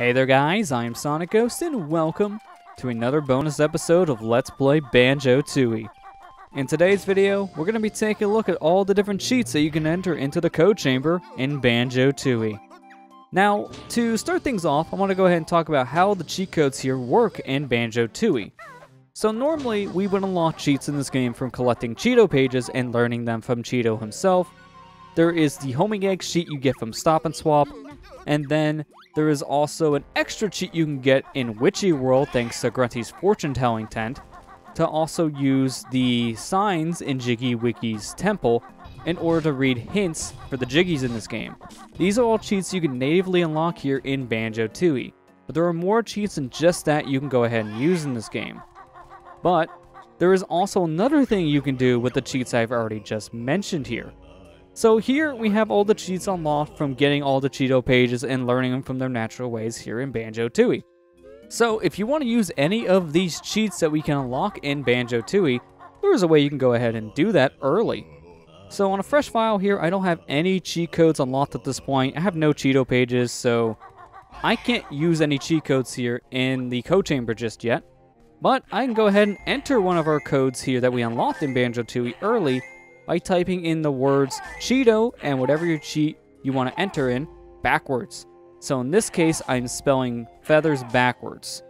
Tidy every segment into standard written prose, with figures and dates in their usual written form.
Hey there guys, I am SonicGhost and welcome to another bonus episode of Let's Play Banjo-Tooie. In today's video, we're going to be taking a look at all the different cheats that you can enter into the code chamber in Banjo-Tooie. Now, to start things off, I want to go ahead and talk about how the cheat codes here work in Banjo-Tooie. So normally, we would unlock cheats in this game from collecting Cheato pages and learning them from Cheato himself. There is the homing egg cheat you get from Stop and Swap, and then there is also an extra cheat you can get in Witchyworld thanks to Grunty's fortune-telling tent, to also use the signs in Jiggy Wiggy's temple in order to read hints for the Jiggies in this game. These are all cheats you can natively unlock here in Banjo-Tooie, but there are more cheats than just that you can go ahead and use in this game. But there is also another thing you can do with the cheats I've already just mentioned here. So here we have all the cheats unlocked from getting all the Cheato pages and learning them from their natural ways here in Banjo-Tooie. So if you want to use any of these cheats that we can unlock in Banjo-Tooie, there is a way you can go ahead and do that early. So on a fresh file here, I don't have any cheat codes unlocked at this point. I have no Cheato pages, so I can't use any cheat codes here in the code chamber just yet. But I can go ahead and enter one of our codes here that we unlocked in Banjo-Tooie early by typing in the words Cheato and whatever your cheat you want to enter in backwards. So in this case, I'm spelling feathers backwards.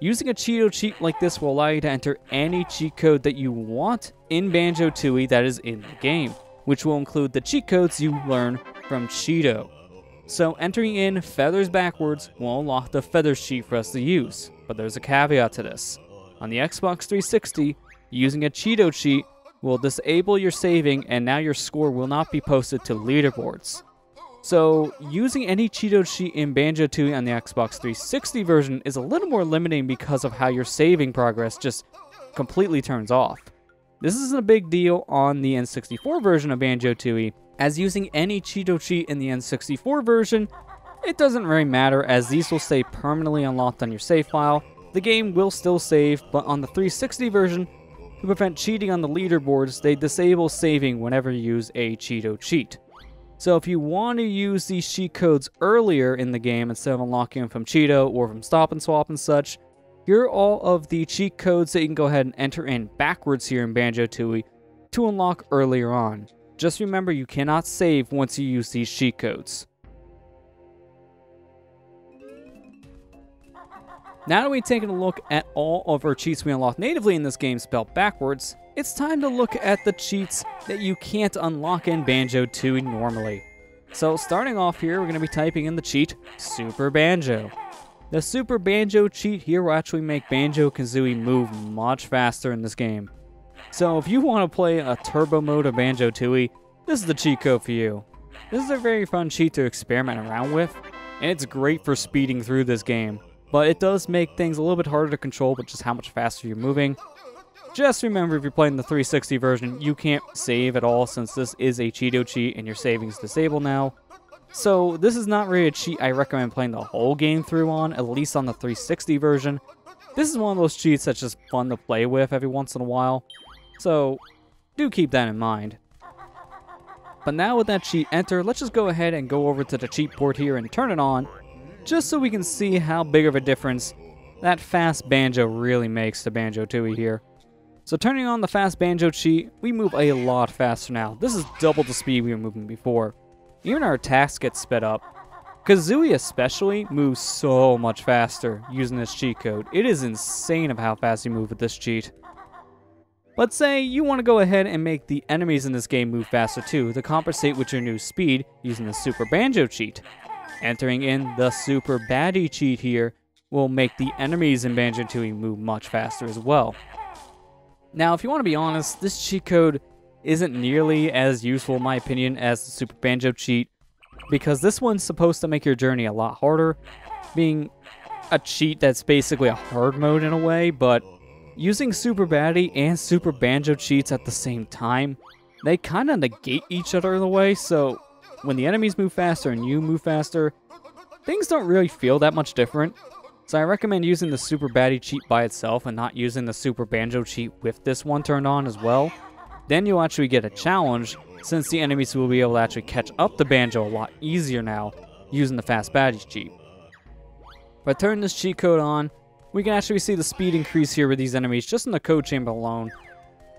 Using a Cheato cheat like this will allow you to enter any cheat code that you want in Banjo-Tooie that is in the game, which will include the cheat codes you learn from Cheato. So entering in feathers backwards will unlock the feathers cheat for us to use, but there's a caveat to this. On the Xbox 360, using a Cheato cheat will disable your saving and now your score will not be posted to leaderboards. So using any Cheato cheat in Banjo-Tooie on the Xbox 360 version is a little more limiting because of how your saving progress just completely turns off. This isn't a big deal on the N64 version of Banjo-Tooie, as using any Cheato cheat in the N64 version, it doesn't really matter as these will stay permanently unlocked on your save file. The game will still save, but on the 360 version, to prevent cheating on the leaderboards, they disable saving whenever you use a Cheato cheat. So if you want to use these cheat codes earlier in the game instead of unlocking them from Cheato or from Stop and Swap and such, here are all of the cheat codes that you can go ahead and enter in backwards here in Banjo-Tooie to unlock earlier on. Just remember you cannot save once you use these cheat codes. Now that we've taken a look at all of our cheats we unlocked natively in this game spelled backwards, it's time to look at the cheats that you can't unlock in Banjo-Tooie normally. So starting off here, we're going to be typing in the cheat Super Banjo. The Super Banjo cheat here will actually make Banjo Kazooie move much faster in this game. So if you want to play a turbo mode of Banjo-Tooie, this is the cheat code for you. This is a very fun cheat to experiment around with, and it's great for speeding through this game. But it does make things a little bit harder to control with just how much faster you're moving. Just remember if you're playing the 360 version, you can't save at all since this is a Cheato cheat and your saving's disabled now. So this is not really a cheat I recommend playing the whole game through on, at least on the 360 version. This is one of those cheats that's just fun to play with every once in a while. So do keep that in mind. But now with that cheat enter, let's just go ahead and go over to the cheat port here and turn it on, just so we can see how big of a difference that fast Banjo really makes to Banjo-Tooie here. So turning on the fast Banjo cheat, we move a lot faster now. This is double the speed we were moving before. Even our attacks get sped up. Kazooie especially moves so much faster using this cheat code. It is insane of how fast you move with this cheat. Let's say you want to go ahead and make the enemies in this game move faster too, to compensate with your new speed using the Super Banjo cheat. Entering in the Super Baddie cheat here will make the enemies in Banjo-Tooie move much faster as well. Now, if you want to be honest, this cheat code isn't nearly as useful, in my opinion, as the Super Banjo cheat, because this one's supposed to make your journey a lot harder, being a cheat that's basically a hard mode in a way, but using Super Baddie and Super Banjo cheats at the same time, they kind of negate each other in a way, so when the enemies move faster and you move faster, things don't really feel that much different. So I recommend using the Super Baddie cheat by itself and not using the Super Banjo cheat with this one turned on as well. Then you'll actually get a challenge since the enemies will be able to actually catch up to Banjo a lot easier now using the Fast Baddie cheat. If I turn this cheat code on, we can actually see the speed increase here with these enemies just in the code chamber alone.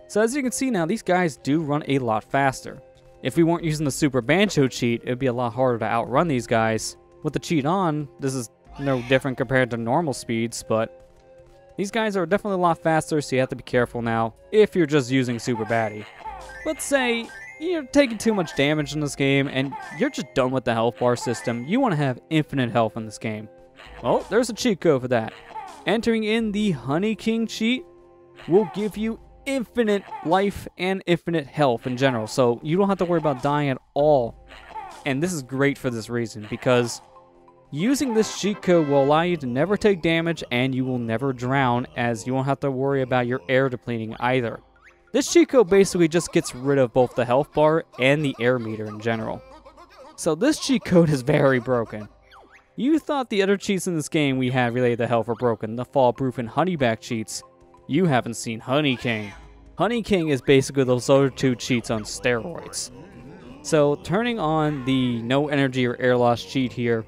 So as you can see now, these guys do run a lot faster. If we weren't using the Super Banjo cheat, it would be a lot harder to outrun these guys. With the cheat on, this is no different compared to normal speeds, but these guys are definitely a lot faster, so you have to be careful now if you're just using Super Baddie. Let's say you're taking too much damage in this game and you're just done with the health bar system. You want to have infinite health in this game. Well, there's a cheat code for that. Entering in the Honey King cheat will give you infinite life and infinite health in general, so you don't have to worry about dying at all. And this is great for this reason, because using this cheat code will allow you to never take damage and you will never drown, as you won't have to worry about your air depleting either. This cheat code basically just gets rid of both the health bar and the air meter in general. So this cheat code is very broken. You thought the other cheats in this game we had related to health were broken, the fall proof and honeyback cheats. You haven't seen Honey King. Honey King is basically those other two cheats on steroids. So turning on the no energy or air loss cheat here,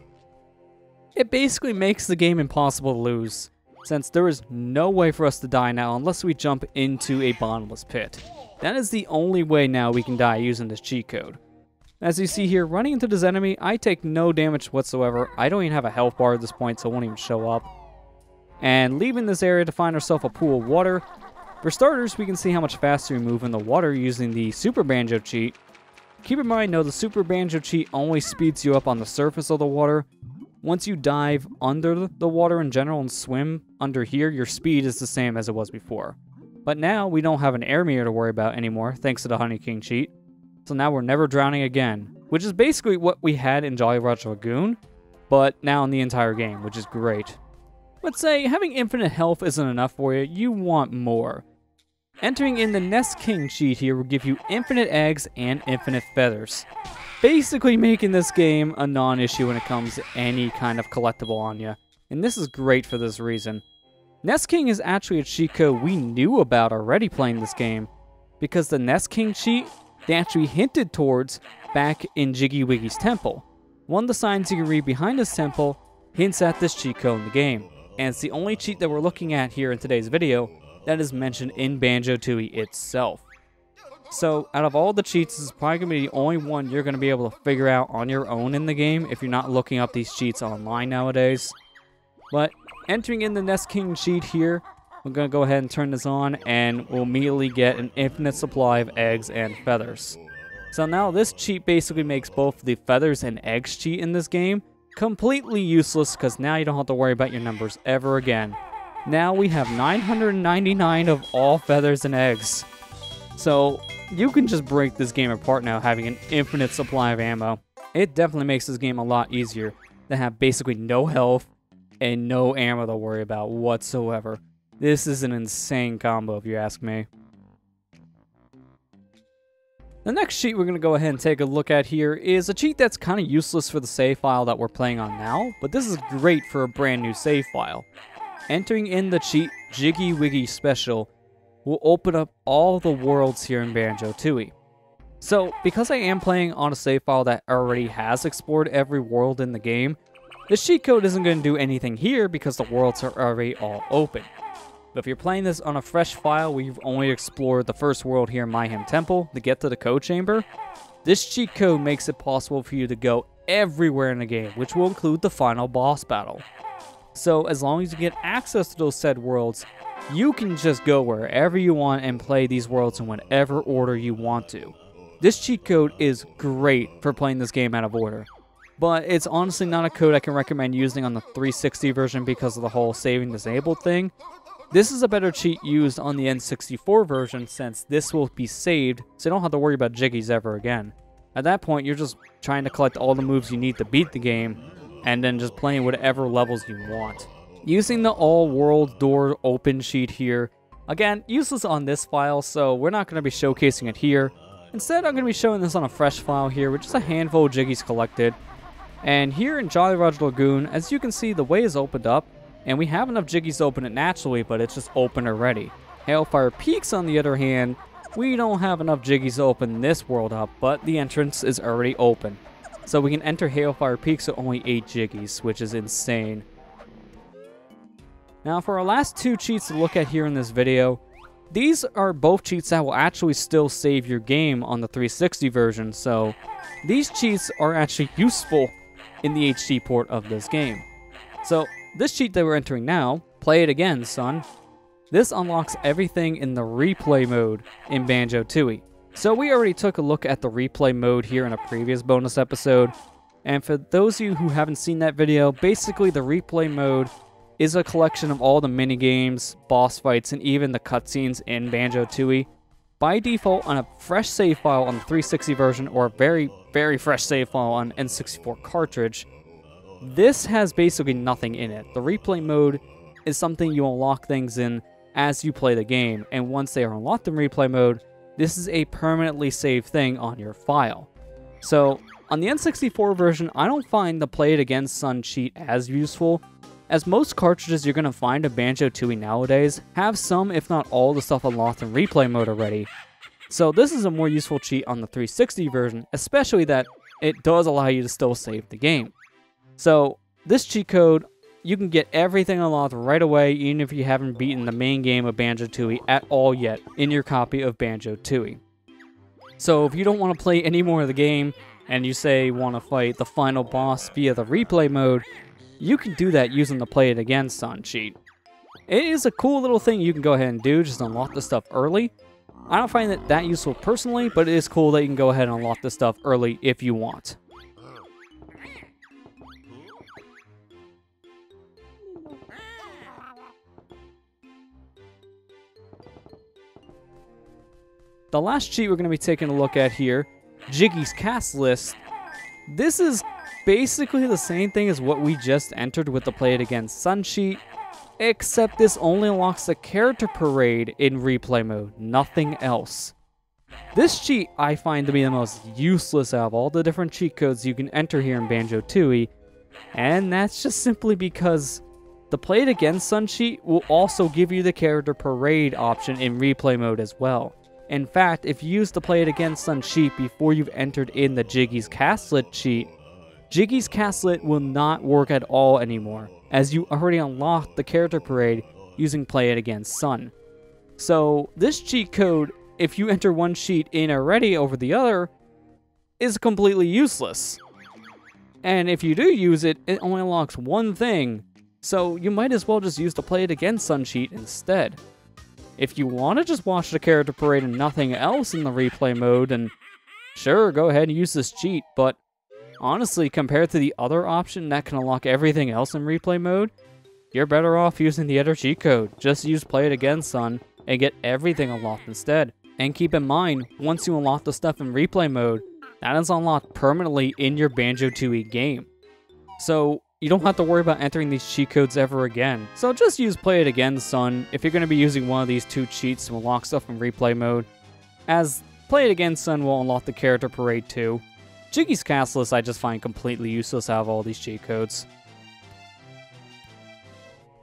it basically makes the game impossible to lose, since there is no way for us to die now unless we jump into a bottomless pit. That is the only way now we can die using this cheat code. As you see here, running into this enemy, I take no damage whatsoever. I don't even have a health bar at this point, so it won't even show up. And leaving this area to find ourselves a pool of water. For starters, we can see how much faster we move in the water using the Super Banjo cheat. Keep in mind though, the Super Banjo cheat only speeds you up on the surface of the water. Once you dive under the water in general and swim under here, your speed is the same as it was before. But now we don't have an air meter to worry about anymore, thanks to the Honey King cheat. So now we're never drowning again, which is basically what we had in Jolly Roger Lagoon, but now in the entire game, which is great. Let's say having infinite health isn't enough for you, you want more. Entering in the Nest King cheat here will give you infinite eggs and infinite feathers, basically making this game a non-issue when it comes to any kind of collectible on you, and this is great for this reason. Nest King is actually a cheat code we knew about already playing this game, because the Nest King cheat they actually hinted towards back in Jiggy Wiggy's Temple. One of the signs you can read behind his temple hints at this cheat code in the game, and it's the only cheat that we're looking at here in today's video that is mentioned in Banjo-Tooie itself. So out of all the cheats, this is probably going to be the only one you're going to be able to figure out on your own in the game if you're not looking up these cheats online nowadays. But entering in the Nest King cheat here, we're going to go ahead and turn this on and we'll immediately get an infinite supply of eggs and feathers. So now this cheat basically makes both the feathers and eggs cheat in this game completely useless, because now you don't have to worry about your numbers ever again. Now we have 999 of all feathers and eggs. So you can just break this game apart now having an infinite supply of ammo. It definitely makes this game a lot easier to have basically no health and no ammo to worry about whatsoever. This is an insane combo if you ask me. The next cheat we're going to go ahead and take a look at here is a cheat that's kind of useless for the save file that we're playing on now, but this is great for a brand new save file. Entering in the cheat Jiggy Wiggy Special will open up all the worlds here in Banjo-Tooie. So because I am playing on a save file that already has explored every world in the game, this cheat code isn't going to do anything here because the worlds are already all open. But if you're playing this on a fresh file where you've only explored the first world here in Mayhem Temple to get to the code chamber, this cheat code makes it possible for you to go everywhere in the game, which will include the final boss battle. So as long as you get access to those said worlds, you can just go wherever you want and play these worlds in whatever order you want to. This cheat code is great for playing this game out of order, but it's honestly not a code I can recommend using on the 360 version because of the whole saving disabled thing. This is a better cheat used on the N64 version, since this will be saved, so you don't have to worry about Jiggies ever again. At that point, you're just trying to collect all the moves you need to beat the game, and then just playing whatever levels you want. Using the all world door open cheat here, again, useless on this file, so we're not going to be showcasing it here. Instead, I'm going to be showing this on a fresh file here, with just a handful of Jiggies collected. And here in Jolly Roger Lagoon, as you can see, the way is opened up, and we have enough Jiggies to open it naturally, but it's just open already. Hailfire Peaks, on the other hand, we don't have enough Jiggies to open this world up, but the entrance is already open. So we can enter Hailfire Peaks with only 8 Jiggies, which is insane. Now for our last two cheats to look at here in this video, these are both cheats that will actually still save your game on the 360 version, so these cheats are actually useful in the HD port of this game. So this cheat that we're entering now, Play It Again Son, this unlocks everything in the replay mode in Banjo-Tooie. So we already took a look at the replay mode here in a previous bonus episode, and for those of you who haven't seen that video, basically the replay mode is a collection of all the minigames, boss fights, and even the cutscenes in Banjo-Tooie. By default on a fresh save file on the 360 version or a very, very fresh save file on N64 cartridge, this has basically nothing in it. The replay mode is something you unlock things in as you play the game, and once they are unlocked in replay mode, this is a permanently saved thing on your file. So on the N64 version, I don't find the Play It Again Son cheat as useful, as most cartridges you're going to find a Banjo-Tooie nowadays have some if not all the stuff unlocked in replay mode already. So this is a more useful cheat on the 360 version, especially that it does allow you to still save the game. So this cheat code, you can get everything unlocked right away even if you haven't beaten the main game of Banjo-Tooie at all yet in your copy of Banjo-Tooie. So if you don't want to play any more of the game and you say want to fight the final boss via the replay mode, you can do that using the Play It Again Son cheat. It is a cool little thing you can go ahead and do, just unlock the stuff early. I don't find it that useful personally, but it is cool that you can go ahead and unlock the stuff early if you want. The last cheat we're going to be taking a look at here, Jiggy's Cast List. This is basically the same thing as what we just entered with the Play It Again Son cheat, except this only unlocks the character parade in replay mode, nothing else. This cheat I find to be the most useless out of all the different cheat codes you can enter here in Banjo-Tooie, and that's just simply because the Play It Again Son cheat will also give you the character parade option in replay mode as well. In fact, if you use the Play It Again Son cheat before you've entered in the Jiggy's Cast List cheat, Jiggy's Cast List will not work at all anymore, as you already unlocked the character parade using Play It Again Son. So this cheat code, if you enter one cheat in already over the other, is completely useless. And if you do use it, it only unlocks one thing, so you might as well just use the Play It Again Son cheat instead. If you want to just watch the character parade and nothing else in the replay mode, then sure, go ahead and use this cheat, but honestly, compared to the other option that can unlock everything else in replay mode, you're better off using the other cheat code. Just use Play It Again Son and get everything unlocked instead. And keep in mind, once you unlock the stuff in replay mode, that is unlocked permanently in your Banjo-Tooie game. So you don't have to worry about entering these cheat codes ever again. So just use Play It Again Son if you're going to be using one of these two cheats to unlock stuff in replay mode, as Play It Again Son will unlock the character parade too. Jiggy's Cast List I just find completely useless out of all these cheat codes.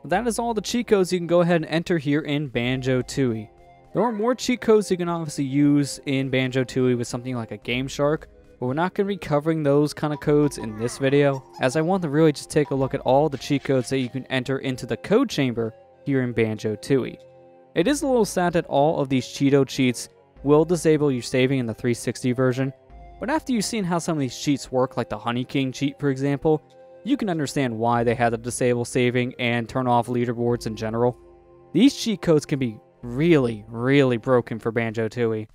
That is all the cheat codes you can go ahead and enter here in Banjo-Tooie. There are more cheat codes you can obviously use in Banjo-Tooie with something like a Game Shark, but we're not going to be covering those kind of codes in this video, as I want to really just take a look at all the cheat codes that you can enter into the code chamber here in Banjo-Tooie. It is a little sad that all of these Cheato cheats will disable your saving in the 360 version, but after you've seen how some of these cheats work, like the Honey King cheat for example, you can understand why they had to disable saving and turn off leaderboards in general. These cheat codes can be really, really broken for Banjo-Tooie.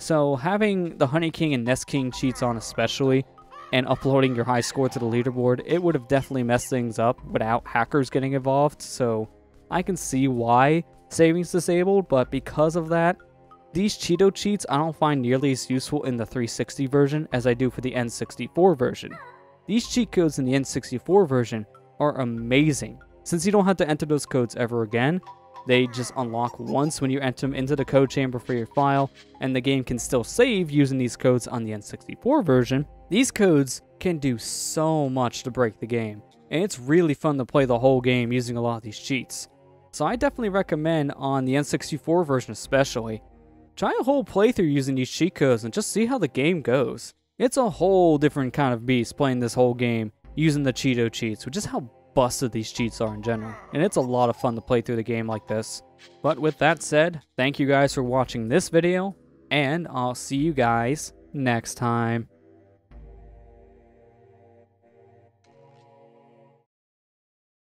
So having the Honey King and Nest King cheats on especially, and uploading your high score to the leaderboard, it would have definitely messed things up without hackers getting involved, so I can see why saving's disabled, but because of that, these Cheato cheats I don't find nearly as useful in the 360 version as I do for the N64 version. These cheat codes in the N64 version are amazing. Since you don't have to enter those codes ever again, they just unlock once when you enter them into the code chamber for your file, and the game can still save using these codes on the N64 version. These codes can do so much to break the game, and it's really fun to play the whole game using a lot of these cheats. So I definitely recommend, on the N64 version especially, try a whole playthrough using these cheat codes and just see how the game goes. It's a whole different kind of beast playing this whole game using the Cheato cheats, which is how busted these cheats are in general, and it's a lot of fun to play through the game like this. But with that said, thank you guys for watching this video, and I'll see you guys next time.